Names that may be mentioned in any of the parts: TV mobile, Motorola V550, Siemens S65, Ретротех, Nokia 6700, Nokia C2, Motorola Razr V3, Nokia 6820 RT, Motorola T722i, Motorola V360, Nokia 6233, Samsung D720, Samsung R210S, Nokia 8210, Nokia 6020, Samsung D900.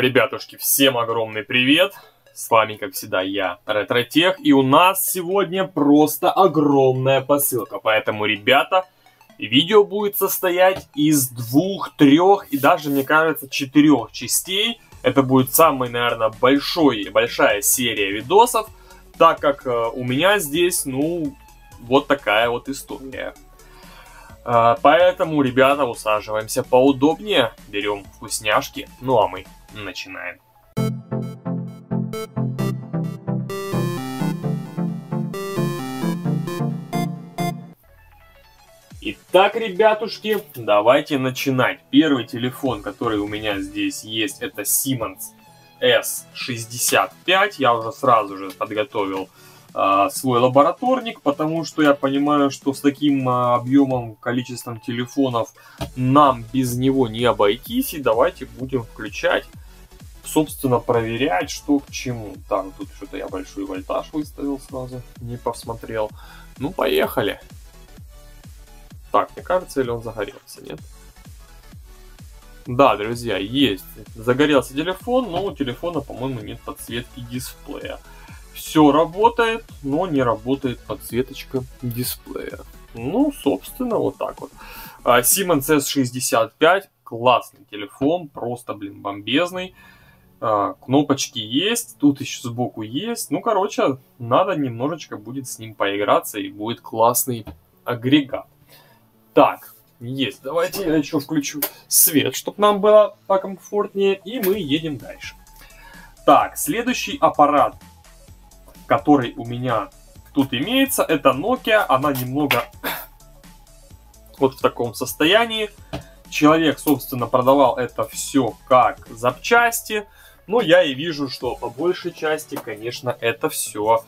Ребятушки, всем огромный привет! С вами, как всегда, я, Ретротех, и у нас сегодня просто огромная посылка. Поэтому, ребята, видео будет состоять из двух, трех и даже, мне кажется, четырех частей. Это будет самая, наверное, большая серия видосов, так как у меня здесь, ну, вот такая вот история. Поэтому, ребята, усаживаемся поудобнее, берем вкусняшки, ну а мы начинаем. Итак, ребятушки, давайте начинать. Первый телефон, который у меня здесь есть, это Siemens S65. Я уже сразу же подготовил свой лабораторник, потому что я понимаю, что с таким объемом, количеством телефонов нам без него не обойтись. И давайте будем включать, собственно, проверять, что к чему. Так, тут что-то я большой вольтаж выставил сразу, не посмотрел. Ну, поехали. Так, мне кажется, или он загорелся, нет? Да, друзья, есть. Загорелся телефон, но у телефона, по-моему, нет подсветки дисплея. Все работает, но не работает подсветочка дисплея. Ну, собственно, вот так вот. Siemens S65, классный телефон, просто, блин, бомбезный. Кнопочки есть, тут еще сбоку есть. Ну, короче, надо немножечко будет с ним поиграться, и будет классный агрегат. Так, есть. Давайте я еще включу свет, чтобы нам было покомфортнее. И мы едем дальше. Так, следующий аппарат, который у меня тут имеется, это Nokia. Она немного вот в таком состоянии. Человек, собственно, продавал это все как запчасти. Но я и вижу, что по большей части, конечно, это все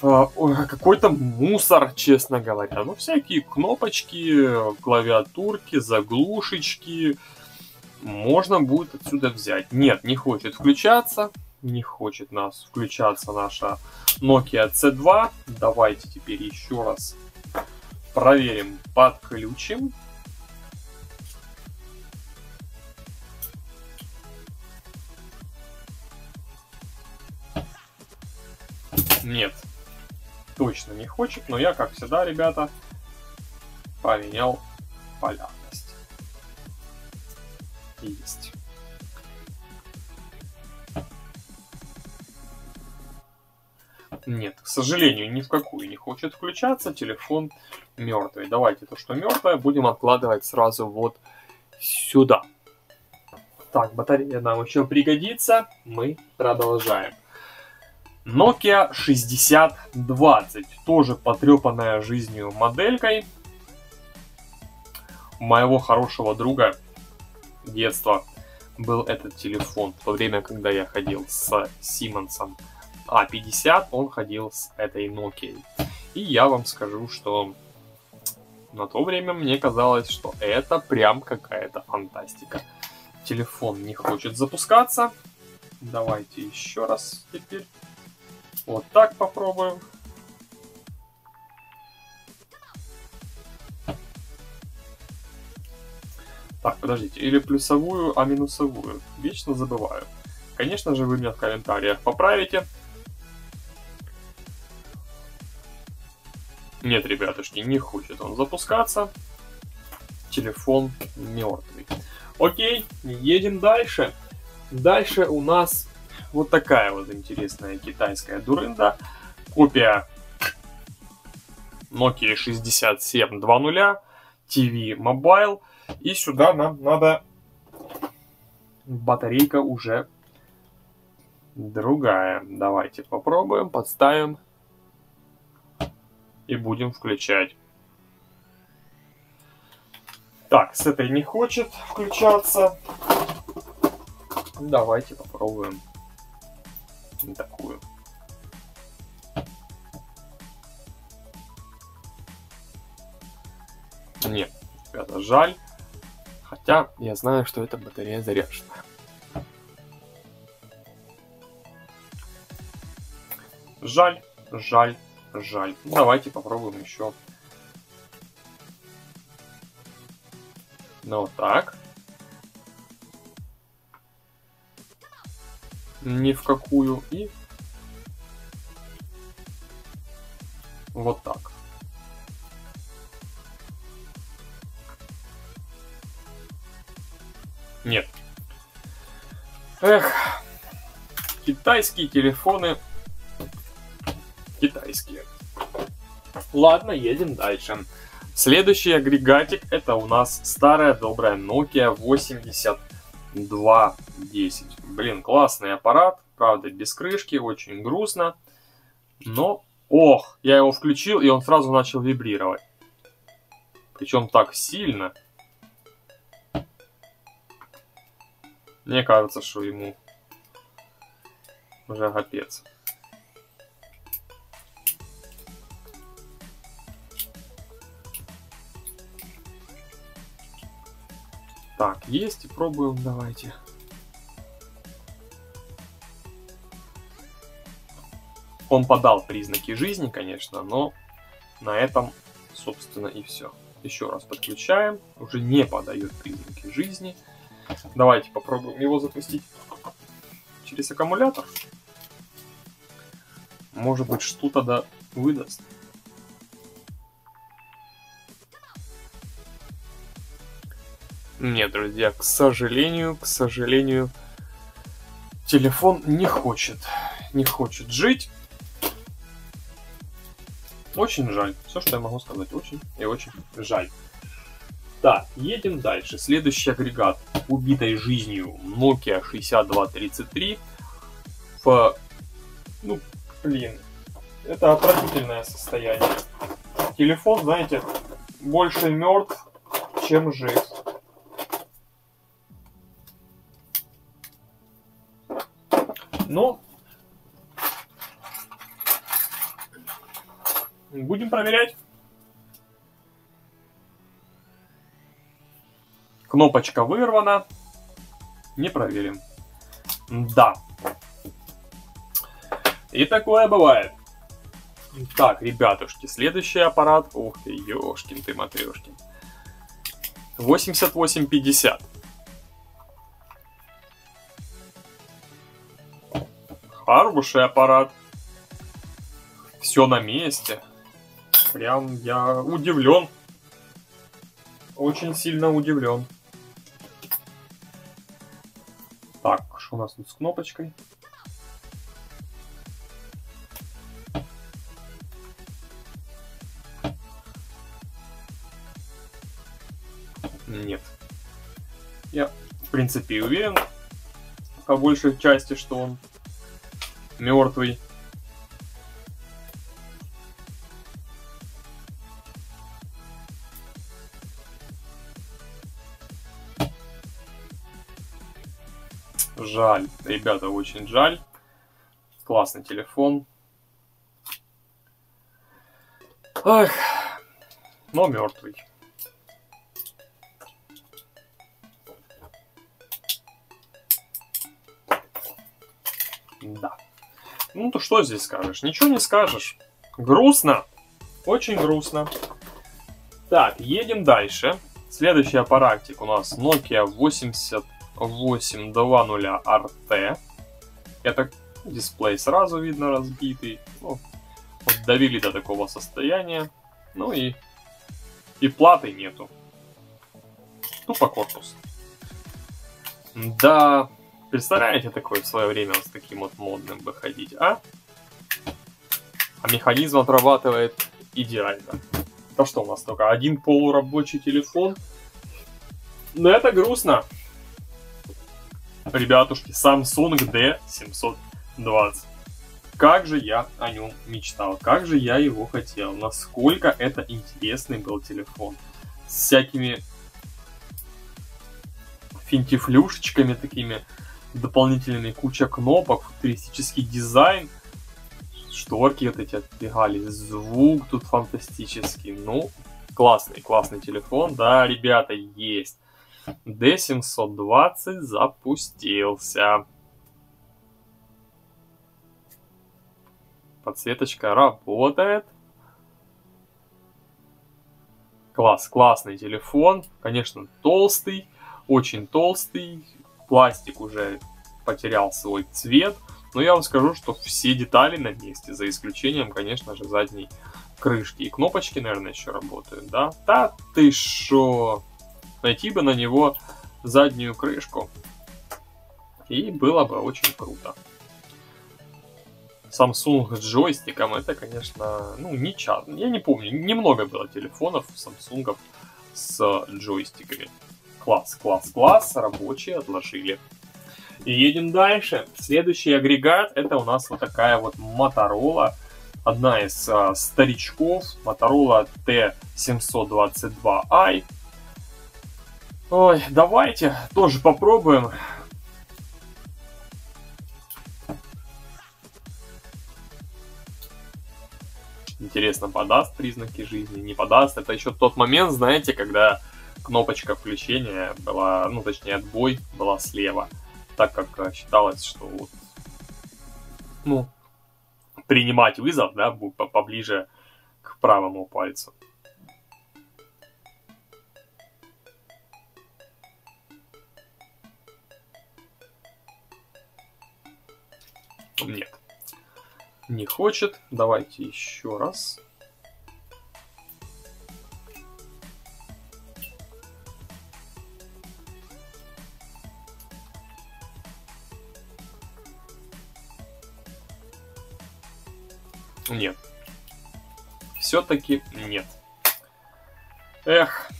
какой-то мусор, честно говоря. Ну, всякие кнопочки, клавиатурки, заглушечки. Можно будет отсюда взять. Нет, не хочет включаться. Не хочет нас включаться наша Nokia C2. Давайте теперь еще раз проверим, подключим. Нет, точно не хочет, но я, как всегда, ребята, поменял полярность. Есть. Нет, к сожалению, ни в какую не хочет включаться, телефон мертвый. Давайте то, что мертвое, будем откладывать сразу вот сюда. Так, батарея нам еще пригодится, мы продолжаем. Nokia 6020, тоже потрепанная жизнью моделькой моего хорошего друга детства. Был этот телефон в то время, когда я ходил с Симмонсом А50, он ходил с этой Nokia. И я вам скажу, что на то время мне казалось, что это прям какая-то фантастика. Телефон не хочет запускаться. Давайте еще раз теперь вот так попробуем. Так, подождите, или плюсовую, а минусовую. Вечно забываю. Конечно же, вы меня в комментариях поправите. Нет, ребятушки, не хочет он запускаться. Телефон мертвый. Окей, едем дальше. Дальше у нас вот такая вот интересная китайская дурында. Копия Nokia 6700, TV mobile. И сюда нам надо батарейка уже другая. Давайте попробуем, подставим. И будем включать. Так, с этой не хочет включаться. Давайте попробуем такую. Нет, ребята, жаль. Хотя я знаю, что эта батарея заряжена. Жаль, жаль. Жаль. Давайте попробуем еще. Ну, вот так. ни в какую, и вот так. Нет. Эх, китайские телефоны. Китайские. Ладно, едем дальше. Следующий агрегатик — это у нас старая добрая Nokia 8210. Блин, классный аппарат. Правда, без крышки, очень грустно. Но, ох, я его включил, и он сразу начал вибрировать. Причем так сильно. Мне кажется, что ему уже капец. Так, есть, и пробуем, давайте. Он подал признаки жизни, конечно, но на этом, собственно, и все. Еще раз подключаем, уже не подает признаки жизни. Давайте попробуем его запустить через аккумулятор. Может быть, что-то да выдаст. Нет, друзья, к сожалению, телефон не хочет жить. Очень жаль. Все, что я могу сказать, очень и очень жаль. Так, едем дальше. Следующий агрегат, убитой жизнью, Nokia 6233. Ну, блин, это отвратительное состояние. Телефон, знаете, больше мертв, чем жив. Но будем проверять. Кнопочка вырвана. Не проверим. Да. И такое бывает. Так, ребятушки, следующий аппарат. Ух ты, ёшкин ты матрешкин. 8850. Хороший аппарат. Все на месте. Прям я удивлен. Очень сильно удивлен. Так, что у нас тут с кнопочкой? Нет. Я, в принципе, уверен, по большей части, что он мертвый. Жаль, ребята, очень жаль. Классный телефон. Эх, но мертвый. Да. Ну то что здесь скажешь? Ничего не скажешь. Грустно. Очень грустно. Так, едем дальше. Следующий аппаратик у нас Nokia 6820 RT. Это дисплей сразу видно разбитый. Ну, вот довели до такого состояния. Ну и платы нету. Тупо корпус. Да, представляете, такое в свое время с таким вот модным выходить, а? А механизм отрабатывает идеально. То что у нас только один полурабочий телефон. Но это грустно. Ребятушки, Samsung D720. Как же я о нем мечтал, как же я его хотел, насколько это интересный был телефон. С всякими финтифлюшечками такими, дополнительными, куча кнопок, футуристический дизайн. Шторки вот эти отбегали, звук тут фантастический. Ну, классный, классный телефон, да, ребята, есть. D720 запустился. Подсветочка работает. Класс, классный телефон. Конечно, толстый, очень толстый. Пластик уже потерял свой цвет, но я вам скажу, что все детали на месте, за исключением, конечно же, задней крышки. И кнопочки, наверное, еще работают, да? Да ты шо! Найти бы на него заднюю крышку, и было бы очень круто. Samsung с джойстиком, это, конечно, ну, не часто. Я не помню, немного было телефонов Samsung с джойстиками. Класс, класс, класс, рабочие отложили. И едем дальше. Следующий агрегат, это у нас вот такая вот Motorola. Одна из старичков, Motorola T722i. Ой, давайте тоже попробуем. Интересно, подаст признаки жизни, не подаст. Это еще тот момент, знаете, когда кнопочка включения была, ну точнее отбой была слева. Так как считалось, что вот, ну, принимать вызов, да, поближе к правому пальцу. Нет. Не хочет. Давайте еще раз. Нет. Все-таки нет. Эх.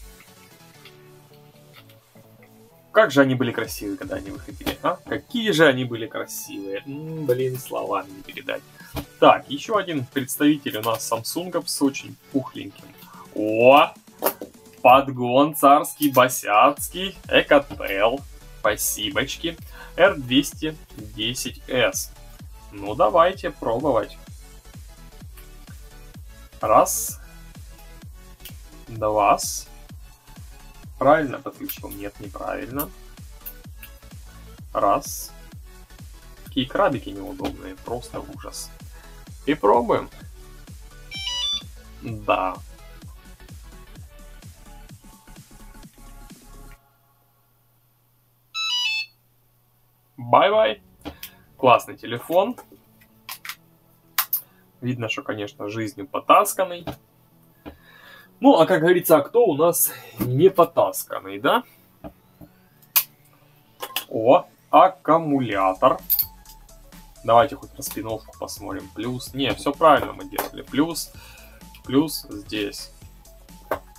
Как же они были красивые, когда они выходили, а? Какие же они были красивые. Блин, словами не передать. Так, еще один представитель у нас Samsung с очень пухленьким. О! Подгон царский, босяцкий, Экотел. Спасибочки. R210S. Ну, давайте пробовать. Раз. Два. Правильно подключил? Нет, неправильно. Раз. Такие крабики неудобные, просто ужас. И пробуем. Да. Бай-бай. Классный телефон. Видно, что, конечно, жизнью потасканный. Ну, а как говорится, кто у нас не потасканный, да? О, аккумулятор. Давайте хоть распиновку посмотрим. Плюс. Не, все правильно мы делали. Плюс. Плюс здесь.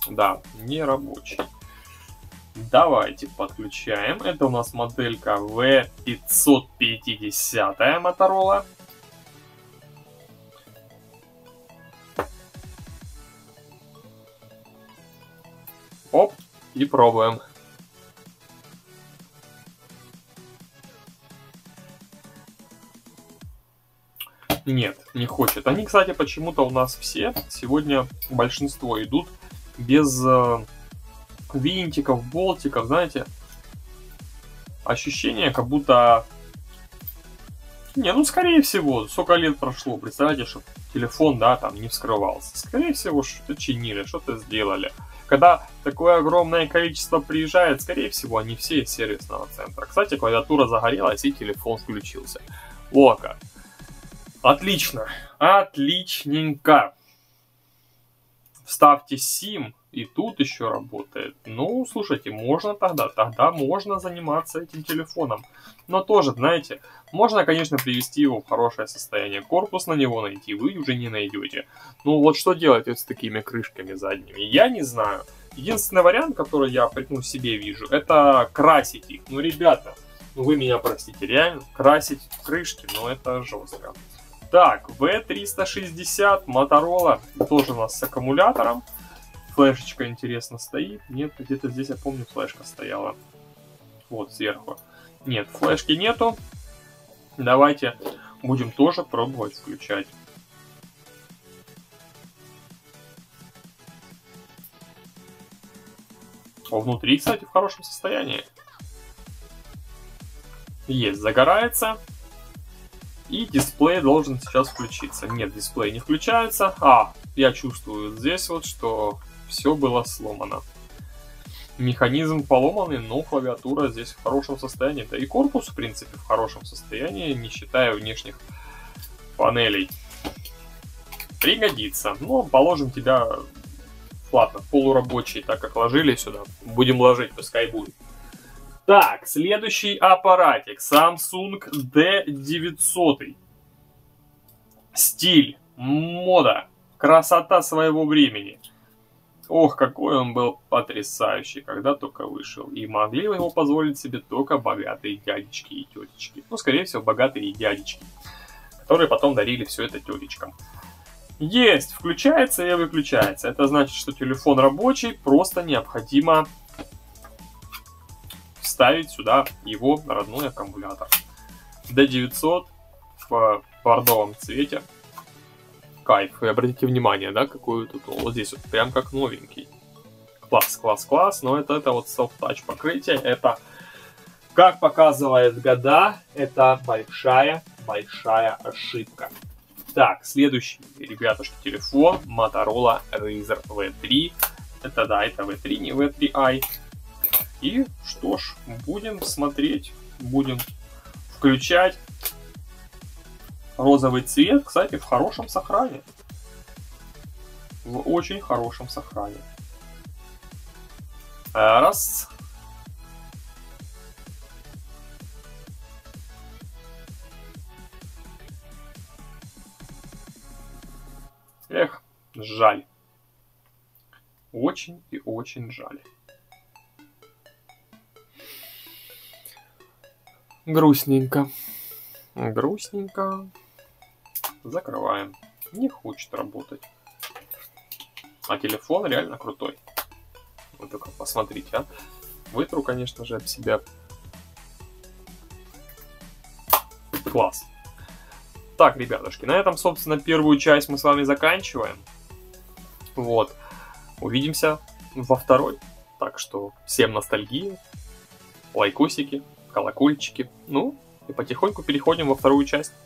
Да, не рабочий. Давайте подключаем. Это у нас моделька V550 Motorola. Оп, и пробуем. Нет, не хочет. Они, кстати, почему-то у нас все сегодня большинство идут без винтиков, болтиков, знаете. Ощущение, как будто... Не, ну, скорее всего, сколько лет прошло, представляете, что телефон, да, там не вскрывался. Скорее всего, что-то чинили, что-то сделали. Когда такое огромное количество приезжает, скорее всего, они все из сервисного центра. Кстати, клавиатура загорелась и телефон включился. Лока. Отлично. Отличненько. Вставьте SIM, и тут еще работает. Ну, слушайте, можно тогда. Тогда можно заниматься этим телефоном. Но тоже, знаете, можно, конечно, привести его в хорошее состояние. Корпус на него найти вы уже не найдете. Ну, вот что делать с такими крышками задними? Я не знаю. Единственный вариант, который я, ну, себе вижу, это красить их. Ну, ребята, ну, вы меня простите, реально, красить крышки, но это жестко. Так, V360, Motorola, тоже у нас с аккумулятором. Флешечка, интересно, стоит. Нет, где-то здесь, я помню, флешка стояла. Вот, сверху. Нет, флешки нету. Давайте будем тоже пробовать включать. А внутри, кстати, в хорошем состоянии. Есть, загорается. И дисплей должен сейчас включиться. Нет, дисплей не включается. А, я чувствую здесь вот, что все было сломано. Механизм поломанный, но клавиатура здесь в хорошем состоянии. Да и корпус, в принципе, в хорошем состоянии, не считая внешних панелей. Пригодится. Но положим тебя, ладно, полурабочий, так как ложили сюда. Будем ложить, пускай будет. Так, следующий аппаратик. Samsung D900. Стиль, мода, красота своего времени. Ох, какой он был потрясающий, когда только вышел. И могли его позволить себе только богатые дядечки и тетечки. Ну, скорее всего, богатые дядечки, которые потом дарили все это тетечкам. Есть, включается и выключается. Это значит, что телефон рабочий, просто необходимо вставить сюда его родной аккумулятор. D900 в бордовом цвете. Кайф. И обратите внимание, да, какую тут вот здесь вот прям как новенький. Класс, класс, класс. Но это вот soft-touch покрытие. Это, как показывает года, это большая ошибка. Так, следующий, ребятушки, телефон Motorola Razr V3. Это да, это V3, не V3i. И что ж, будем смотреть, будем включать. Розовый цвет, кстати, в хорошем сохране. В очень хорошем сохране. Раз. Эх, жаль. Очень и очень жаль. Грустненько. Грустненько. Закрываем. Не хочет работать. А телефон реально крутой. Вы только посмотрите, а. Вытру, конечно же, об себя. Класс. Так, ребятушки, на этом, собственно, первую часть мы с вами заканчиваем. Вот. Увидимся во второй. Так что всем ностальгии, лайкосики, колокольчики. Ну, и потихоньку переходим во вторую часть.